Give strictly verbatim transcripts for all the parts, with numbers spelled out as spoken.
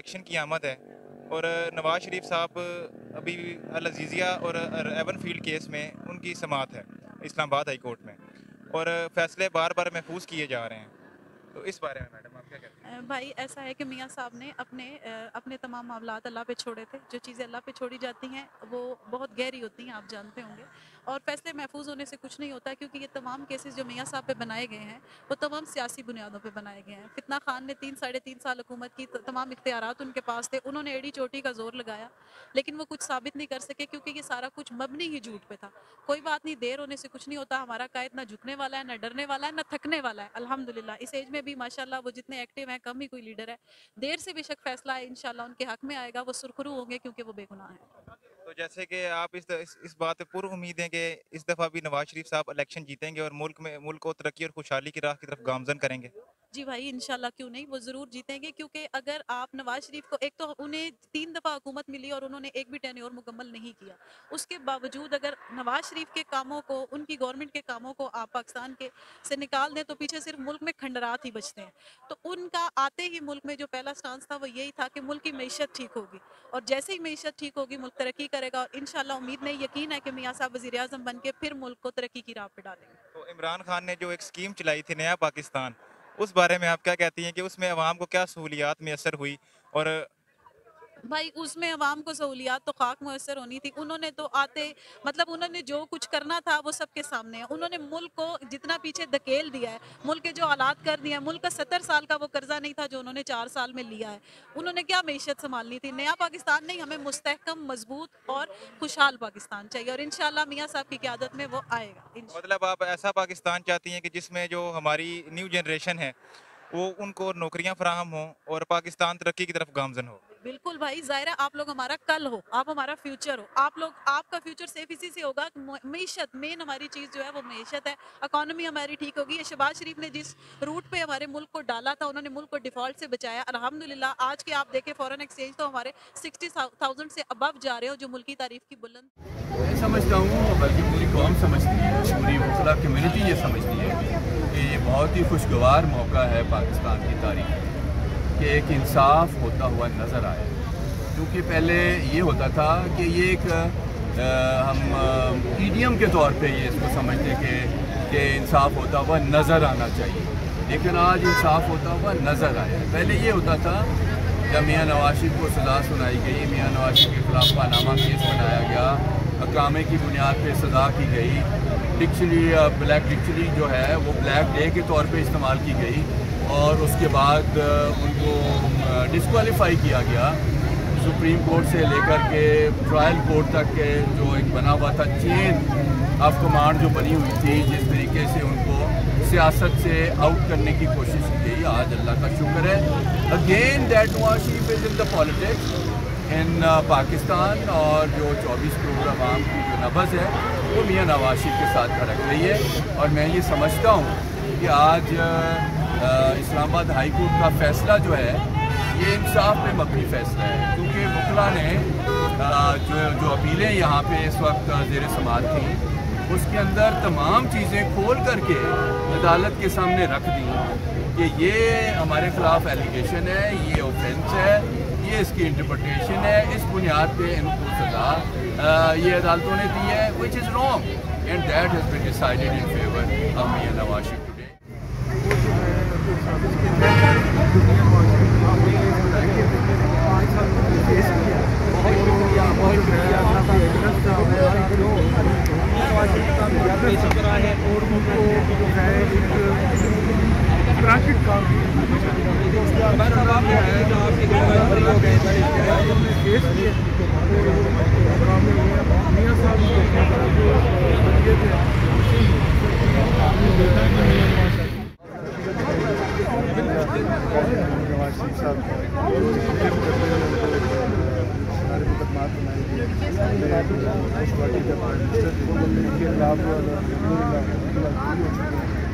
Election की आमद है और नवाज शरीफ साहब अभी अल अजीज़िया और एवनफील्ड केस में उनकी समाअत है इस्लामाबाद हाई कोर्ट में और फैसले बार बार महफूज किए जा रहे हैं, तो इस बारे में मैडम आप क्या कहते हैं? भाई ऐसा है कि मियाँ साहब ने अपने अपने तमाम मामलात अल्लाह पे छोड़े थे। जो चीज़ें अल्लाह पे छोड़ी जाती हैं वो बहुत गहरी होती हैं, आप जानते होंगे, और फैसले महफूज होने से कुछ नहीं होता क्योंकि ये तमाम केसेस जो मियाँ साहब पे बनाए गए हैं वो तमाम सियासी बुनियादों पे बनाए गए हैं। फितना खान ने तीन साढ़े तीन साल हुकूमत की, तमाम इख्तियारात उनके पास थे, उन्होंने एड़ी चोटी का जोर लगाया लेकिन वो कुछ साबित नहीं कर सके क्योंकि ये सारा कुछ मबनी ही झूठ पे था। कोई बात नहीं, देर होने से कुछ नहीं होता। हमारा कायद ना झुकने वाला है, ना डरने वाला है, ना थकने वाला है। अल्हम्दुलिल्लाह इस एज में भी माशाल्लाह वो जितने एक्टिव हैं कम ही कोई लीडर है। देर से बेशक फैसला है, इंशाल्लाह उनके हक में आएगा, वो सुरखरू होंगे क्योंकि वो बेगुनाह हैं। तो जैसे कि आप इस इस, इस बात पर पूरी उम्मीद है कि इस दफ़ा भी नवाज शरीफ साहब इलेक्शन जीतेंगे और मुल्क में मुल्क को तरक्की और खुशहाली की राह की तरफ गामजन करेंगे? जी भाई इंशाल्लाह क्यों नहीं, वो ज़रूर जीतेंगे क्योंकि अगर आप नवाज शरीफ को, एक तो उन्हें तीन दफ़ा हुकूमत मिली और उन्होंने एक भी टेन्योर मुकम्मल नहीं किया, उसके बावजूद अगर नवाज शरीफ के कामों को, उनकी गवर्नमेंट के कामों को आप पाकिस्तान के से निकाल दें तो पीछे सिर्फ मुल्क में खंडरात ही बचते हैं। तो उनका आते ही मुल्क में जो पहला स्टांस था वो यही था कि मुल्क की मईशत ठीक होगी और जैसे ही मईशत ठीक होगी मुल्क तरक्की करेगा और इंशाल्लाह उम्मीद नहीं, यकीन है कि मियाँ साहब वज़ीर-ए-आज़म बन के फिर मुल्क को तरक्की की राह पर डालेंगे। तो इमरान खान ने जो एक स्कीम चलाई थी नया पाकिस्तान, उस बारे में आप क्या कहती हैं कि उसमें आवाम को क्या सहूलियात मैसर हुई? और भाई उसमें आवाम को सहूलियात तो खाक मैसर होनी थी। उन्होंने तो आते मतलब उन्होंने जो कुछ करना था वो सबके सामने है। उन्होंने मुल्क को जितना पीछे धकेल दिया है, मुल्क के जो हालात कर दिया है, मुल्क का सत्तर साल का वो कर्जा नहीं था जो उन्होंने चार साल में लिया है। उन्होंने क्या मैशत संभालनी थी? नया पाकिस्तान नहीं, हमें मुस्तहकम, मजबूत और खुशहाल पाकिस्तान चाहिए और इंशाल्लाह मियाँ साहब की क़यादत में वो आएगा। मतलब आप ऐसा पाकिस्तान चाहती हैं कि जिसमें जो हमारी न्यू जनरेशन है वो, उनको नौकरियाँ फराहम हों और पाकिस्तान तरक्की की तरफ गामजन हो? बिल्कुल भाई, ज़ाहिर है आप लोग हमारा कल हो, आप हमारा फ्यूचर हो, आप लोग, आपका फ्यूचर सेफ इसी से होगा। मीशत मेन हमारी चीज़ जो है वो मीशत है, इकोनॉमी हमारी ठीक होगी। ये शहबाज शरीफ ने जिस रूट पे हमारे मुल्क को डाला था, उन्होंने मुल्क को डिफ़ॉल्ट से बचाया, अल्हम्दुलिल्लाह। आज के आप देखें फॉरेन एक्सचेंज तो हमारे सिक्सटी थाउजेंड से अबव जा रहे हो, जो मुल्क की तारीफ की बुलंद। मैं समझता हूँ, बल्कि पूरी कौम समझती है, पूरी मुख्तलिफ कम्यूनिटी ये समझती है कि ये बहुत ही खुशगवार मौका है पाकिस्तान की तारीख में कि एक इंसाफ होता हुआ नज़र आए। क्योंकि पहले ये होता था कि ये एक आ, हम पीडीएम के तौर पे ये इसको समझते कि कि इंसाफ होता हुआ नज़र आना चाहिए, लेकिन आज इंसाफ होता हुआ नज़र आया। पहले ये होता था जब मियाँ नवाज शरीफ को सज़ा सुनाई गई, मियाँ नवाज शरीफ के खिलाफ पानामा केस बनाया गया, अकामे की बुनियाद पर सज़ा की गई, डिक्शनरी ब्लैक डिक्शनरी जो है वो ब्लैक डे के तौर पर इस्तेमाल की गई और उसके बाद उनको डिस्क्वालीफाई किया गया। सुप्रीम कोर्ट से लेकर के ट्रायल कोर्ट तक के जो एक बना हुआ था चेन ऑफ कमांड जो बनी हुई थी, जिस तरीके से उनको सियासत से आउट करने की कोशिश की गई, आज अल्लाह का शुक्र है। Again that Nawaz Sharif is in the politics in Pakistan और जो चौबीस करोड़ आवाम की जो नब्ज़ है वो मियाँ नवाज शरीफ के साथ खड़क रही है। और मैं ये समझता हूँ कि आज इस्लामाबाद हाई कोर्ट का फैसला जो है ये इंसाफ पे मबनी फैसला है, क्योंकि वकला ने जो जो अपीलें यहाँ पे इस वक्त जेर समाअत थी उसके अंदर तमाम चीज़ें खोल करके अदालत के सामने रख दी कि ये हमारे खिलाफ एलिगेशन है, ये ऑफेंस है, ये इसकी इंटरप्रटेशन है, इस बुनियाद पे इनको सजा ये अदालतों ने दी है, which is wrong and that has been decided in favour of Mian Nawaz Sharif.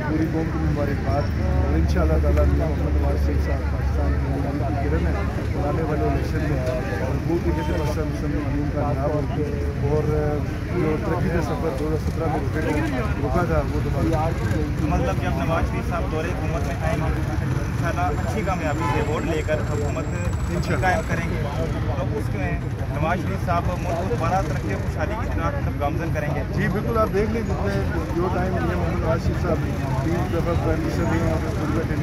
पूरी कौम को मुबारकबाद और इंशाअल्लाह ताला नवाज शरीफ साहब पाकिस्तान की मुबारक की किरण है और आने वाले इलेक्शन में और बहुत ही जैसे मसल मुसलमानों का नाम और जो तरक्की का सफ़र दो हज़ार सत्रह में रुका था वो दोबारा। मतलब जब नवाज शरीफ साहब दौरे हुकूमत में आए ना अच्छी कामयाबी से वोट लेकर हुकूमत कायम करेंगे। तो उसमें नवाज शरीफ साहब मुल्क दोबारा तरक्की खुशहाली की तरफ गामजन करेंगे। जी बिल्कुल, आप देख लीजिए जितने जो टाइम ये मोहम्मद नवाज शरीफ साहब तीन दफ़ा प्राइम मिनिस्टर भी हैं, जितने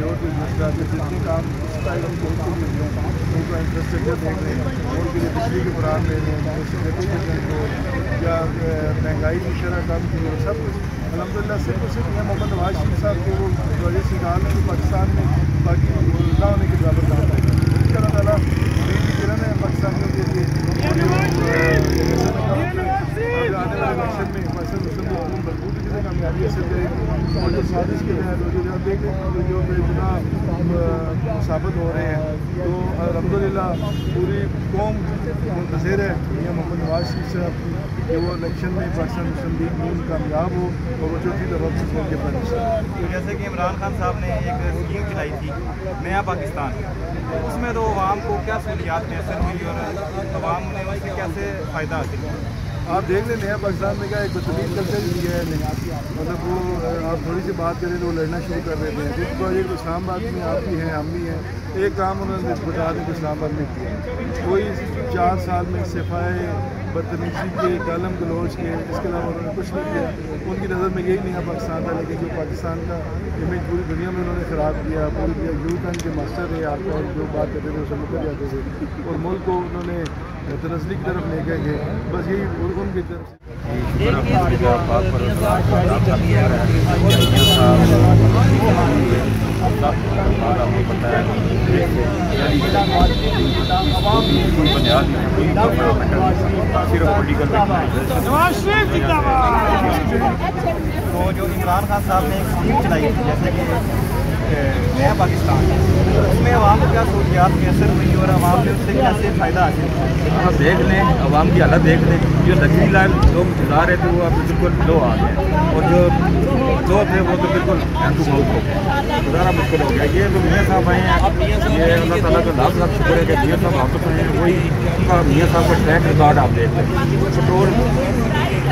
काम इस टाइम उनको इंफ्रास्ट्रक्चर देख रहे हैं, उनके लिए बिजली की खुराक ले रहे हैं, या महंगाई की शरह कम की हो, सब कुछ अलहमदिल्ला। सिर्फ सिर्फ ये मोहम्मद नवाज शरीफ साहब के वो वजह से कहा कि पाकिस्तान में बाकी ना होने के बराबर काम है। इसके अलावा ताला जिन्होंने पाकिस्तानियों के लिए आने वाले इलेक्शन में पाकिस्तान मुस्लिम हुकूमत भरपूर की कामयाबी हासिल करेगी। और जो साजिश के तहत जो जो देख रहे जो बेगुना साबित हो रहे हैं, तो अलहमदिल्ला पूरी कौम मुंतज़िर है ये मोहम्मद नवाज शरीफ साहब कि वो इलेक्शन में पाकिस्तान मुस्लिम लीग नून कामयाब हो और वो चौथी दफा मुस्लिम के प्राइम मिनिस्टर। जैसे कि इमरान खान साहब ने एक स्कीम चलाई थी नया पाकिस्तान, उसमें तो आवाम को क्या सहूलियात मैसर हुई और आवाम ने उससे कैसे फ़ायदा हासिल किया? आप देख लें नया पाकिस्तान में क्या एक बदतमीज़ कल्चर दिया है, मतलब वो आप थोड़ी सी बात करें तो वो लड़ना शुरू कर देते हैं। कुछ प्रोजेक्ट इस्लामाबाद में आप भी हैं, हम भी हैं, एक काम उन्होंने बता दें इस्लामाबाद में किया। कोई चार साल में सिफाए बदतमीजी के कलम गलोच के, इसके अलावा उन्होंने कुछ नहीं किया। उनकी नज़र में यही नया पाकिस्तान था, लेकिन जो पाकिस्तान का इमेज पूरी दुनिया में उन्होंने ख़राब किया। पूरी दुनिया यू कैन के मास्टर है, आपको जो बात करते थे वो समझ कर जाते थे और मुल्क को उन्होंने तरसली की तरफ लेके गए। बस यही उनकी तरफ तो जो इमरान खान साहब ने एक स्कीम चलाई थी जैसे कि नया पाकिस्तान, उसमें आवाम को क्या सहूलियात मैसर हुई और आवाम ने उससे कैसे फ़ायदा हासिल किया? आप देख लें आवाम की हालत देख लें, जो लग्जरी लाइफ लोग गुजार रहे थे वो अब बिल्कुल लो आ गए और जो लोग थे वो तो बिल्कुल गुजारा मुश्किल हो गया। ये जो मियां साहब आए हैं, ये अल्लाह ताला का लाख लाख शुक्र है कि मियां साहब वापस आए हैं। वही मियां साहब का ट्रैक रिकॉर्ड आप देख रहे हैं, पेट्रोल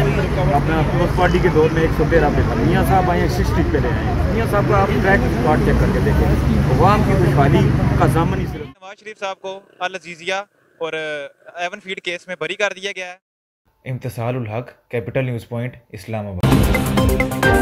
अपना पार्टी के दौर में एक सौ तेरह पे था, मियां साहब आए एक सिक्सटी पे ले आए। मियां साहब का आप ट्रैक रिकॉर्ड चेक करके देखें, अवाम की खुशहाली का सामन ही सिर्फ। नवाज शरीफ साहब को अल अजीजिया और एवनफील्ड केस में बरी कर दिया गया है। इम्तिसाल ul Haq, capital news point, Islamabad.